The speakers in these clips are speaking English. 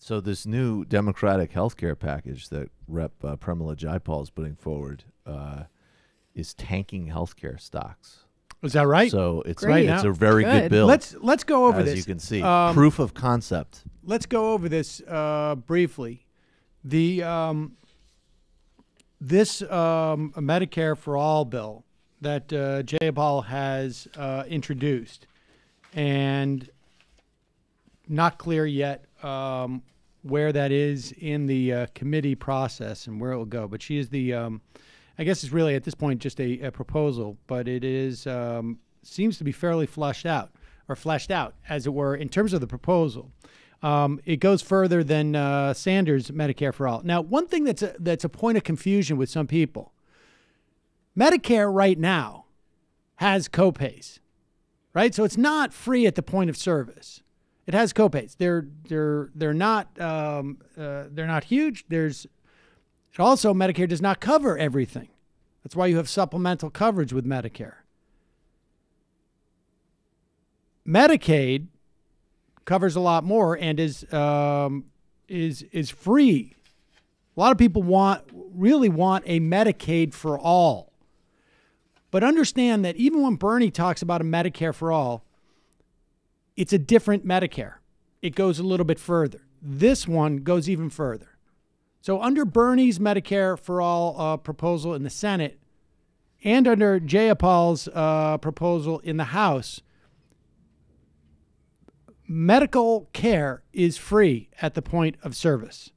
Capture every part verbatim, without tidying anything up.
So this new Democratic healthcare package that Representative Uh, Pramila Jayapal is putting forward uh, is tanking healthcare stocks. Is that right? So it's right it's now. a very good. good bill. Let's let's go over as this. As you can see, um, proof of concept. Let's go over this uh, briefly. The um, this um, Medicare for All bill that uh, Jayapal has uh, introduced, and not clear yet. Um, where that is in the uh, committee process and where it will go. But she is the, um, I guess it's really at this point just a, a proposal, but it is, um, seems to be fairly fleshed out, or fleshed out, as it were, in terms of the proposal. Um, it goes further than uh, Sanders' Medicare for All. Now, one thing that's a, that's a point of confusion with some people, Medicare right now has copays, right? So it's not free at the point of service. It has copays. They're they're they're not um, uh, they're not huge. There's also Medicare does not cover everything. That's why you have supplemental coverage with Medicare. Medicaid covers a lot more and is um, is is free. A lot of people want really want a Medicaid for all, but understand that even when Bernie talks about a Medicare for all, it's a different Medicare. It goes a little bit further. This one goes even further. So under Bernie's Medicare for All uh, proposal in the Senate and under Jayapal's uh, proposal in the House, medical care is free at the point of service.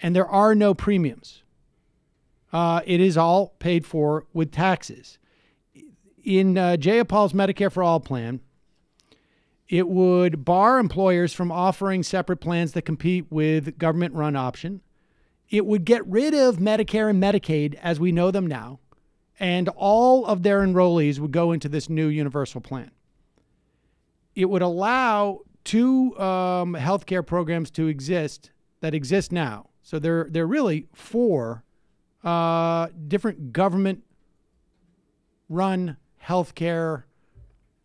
And there are no premiums. Uh, it is all paid for with taxes. In uh, Jayapal's Medicare for All plan, it would bar employers from offering separate plans that compete with government-run option. It would get rid of Medicare and Medicaid as we know them now, and all of their enrollees would go into this new universal plan. It would allow two um, healthcare programs to exist that exist now. So there, there are really four uh, different government-run healthcare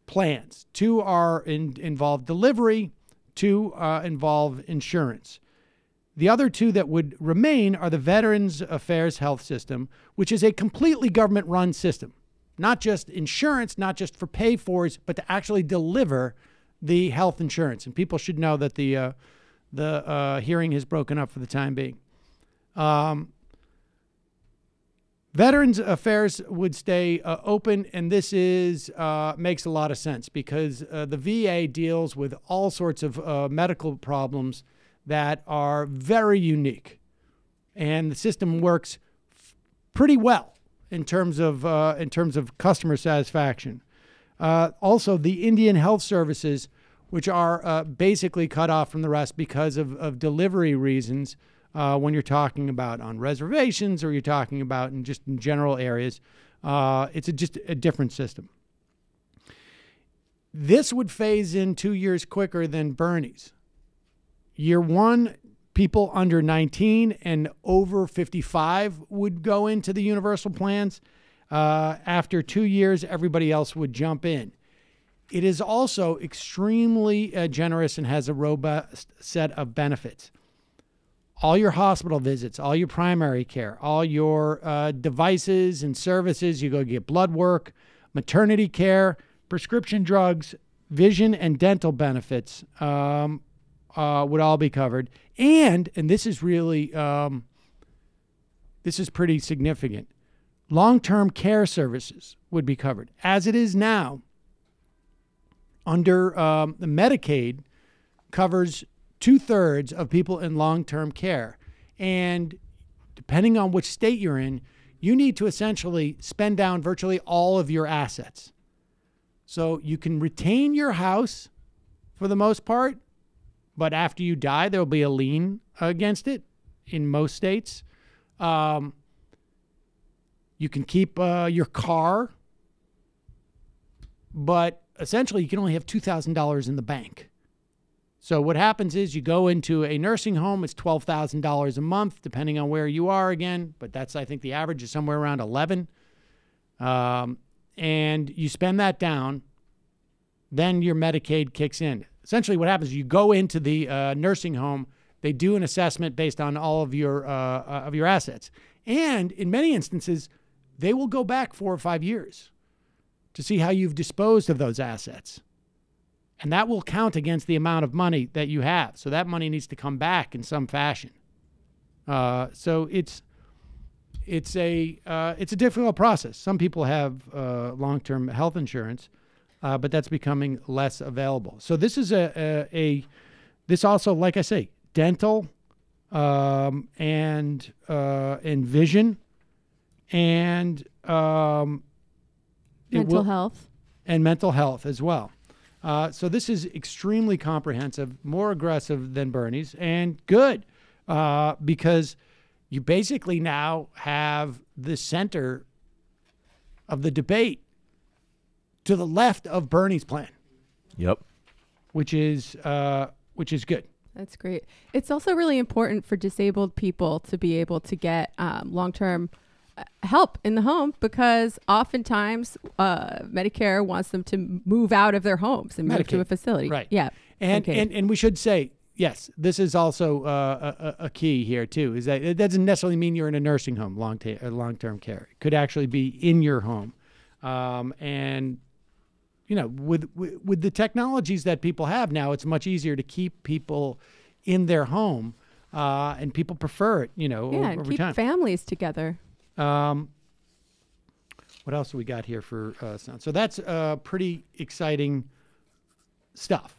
plans. Two are in, involve delivery, two uh, involve insurance. The other two that would remain are the Veterans Affairs Health System, which is a completely government-run system, not just insurance, not just for pay-fors, but to actually deliver the health insurance. And people should know that the, uh, the uh, hearing has broken up for the time being. Um, Veterans Affairs would stay uh, open, and this is uh, makes a lot of sense because uh, the V A deals with all sorts of uh, medical problems that are very unique, and the system works f pretty well in terms of uh, in terms of customer satisfaction. Uh, also, the Indian Health Services, which are uh, basically cut off from the rest because of, of delivery reasons. Uh, when you're talking about on reservations or you're talking about in just in general areas, uh, it's a, just a different system. This would phase in two years quicker than Bernie's. Year one, people under nineteen and over fifty-five would go into the universal plans. Uh, after two years, everybody else would jump in. It is also extremely uh, generous and has a robust set of benefits. All your hospital visits, all your primary care, all your uh, devices and services, you go get blood work, maternity care, prescription drugs, vision and dental benefits um, uh, would all be covered. And, and this is really, um, this is pretty significant, long-term care services would be covered. As it is now, under um, the Medicaid covers two-thirds of people in long-term care. And depending on which state you're in, you need to essentially spend down virtually all of your assets. So you can retain your house for the most part, but after you die, there'll be a lien against it in most states. Um, you can keep uh, your car, but essentially you can only have two thousand dollars in the bank. So what happens is you go into a nursing home, it's twelve thousand dollars a month, depending on where you are again, but that's, I think the average is somewhere around eleven. Um, and you spend that down, then your Medicaid kicks in. essentially what happens is you go into the uh, nursing home. They do an assessment based on all of your uh, of your assets. And in many instances, they will go back four or five years to see how you've disposed of those assets. And that will count against the amount of money that you have. So that money needs to come back in some fashion. Uh, so it's it's a uh, it's a difficult process. Some people have uh, long-term health insurance, uh, but that's becoming less available. So this is a a, a this also, like I say, dental um, and uh, and vision and um, mental health and mental health as well. Uh, so this is extremely comprehensive, more aggressive than Bernie's, and good uh, because you basically now have the center of the debate to the left of Bernie's plan. Yep, which is uh, which is good. That's great. It's also really important for disabled people to be able to get um, long-term help in the home, because oftentimes uh, Medicare wants them to move out of their homes and Medicaid. Move to a facility. Right. Yeah. And, and and we should say, yes, this is also uh, a, a key here too, is that it doesn't necessarily mean you're in a nursing home, long long-term care. It could actually be in your home. Um, and you know, with, with with the technologies that people have now, it's much easier to keep people in their home, uh, and people prefer it, you know, yeah, over, and over keep time. Families together. Um, what else we got here for uh, sound? So that's uh, pretty exciting stuff.